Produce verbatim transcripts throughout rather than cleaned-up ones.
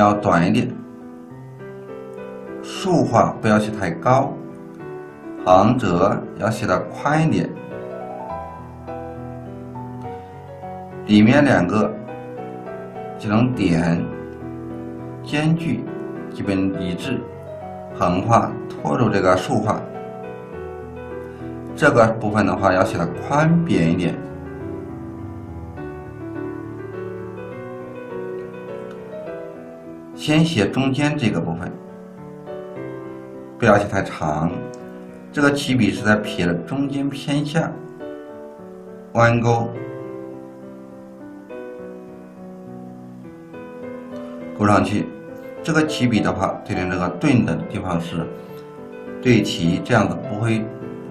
要短一点，竖画不要写太高，横折要写的宽一点。里面两个这种点间距基本一致，横画拖住这个竖画。 这个部分的话，要写的宽扁一点。先写中间这个部分，不要写太长。这个起笔是在撇的中间偏下，弯钩，勾上去。这个起笔的话，对准这个钝的地方是对齐，这样子不会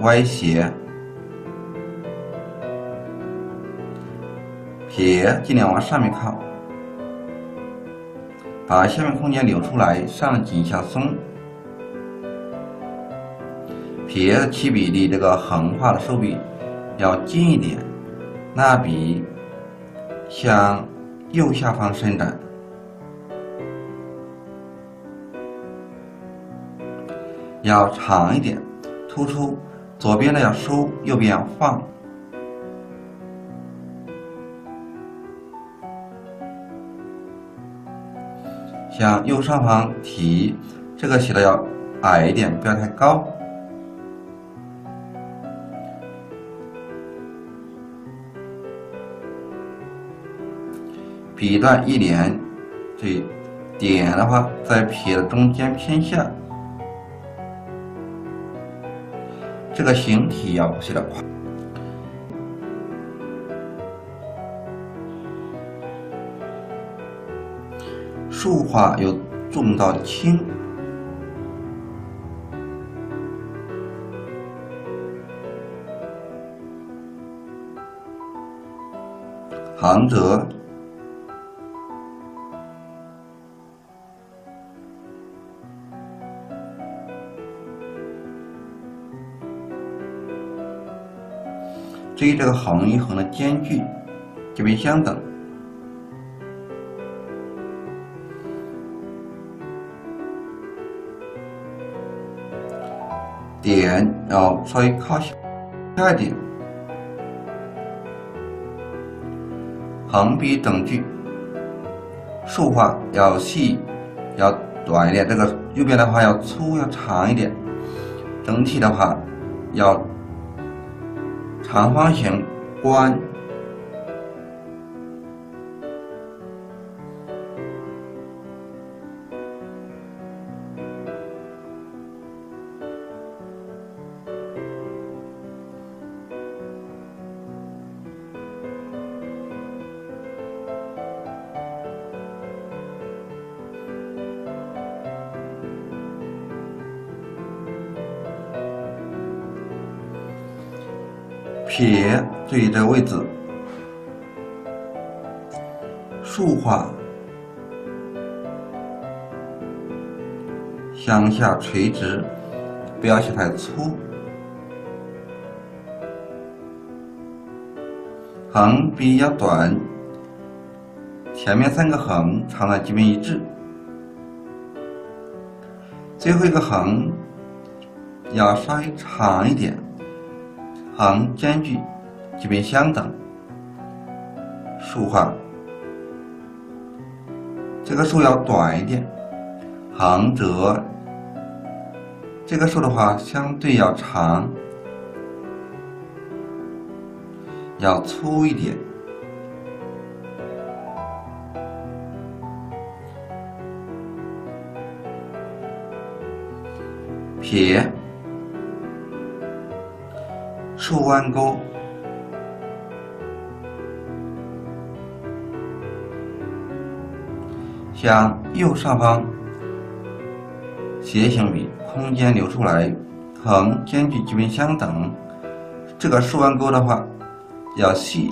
歪斜，撇尽量往上面靠，把下面空间留出来，上紧下松。撇的起笔离这个横画的收笔要近一点，蜡笔向右下方伸展。 要长一点，突出。 左边的要收，右边要放。向右上方提，这个写的要矮一点，不要太高。笔段一连，这点的话在撇的中间偏下。 这个形体要写的宽，竖画又重到轻，横折，至于这个横与横的间距，基本相等。点要稍微靠下一点，横笔整句，竖画要细，要短一点。这个右边的话要粗，要长一点。整体的话要 长方形弯，撇注意这位置，竖画向下垂直，不要写太粗。横笔要短，前面三个横长短基本一致，最后一个横要稍微长一点。 横间距基本相等，竖画这个竖要短一点，横折这个竖的话相对要长，要粗一点，撇。 竖弯钩，向右上方斜行笔，空间留出来，横间距基本相等。这个竖弯钩的话，要细。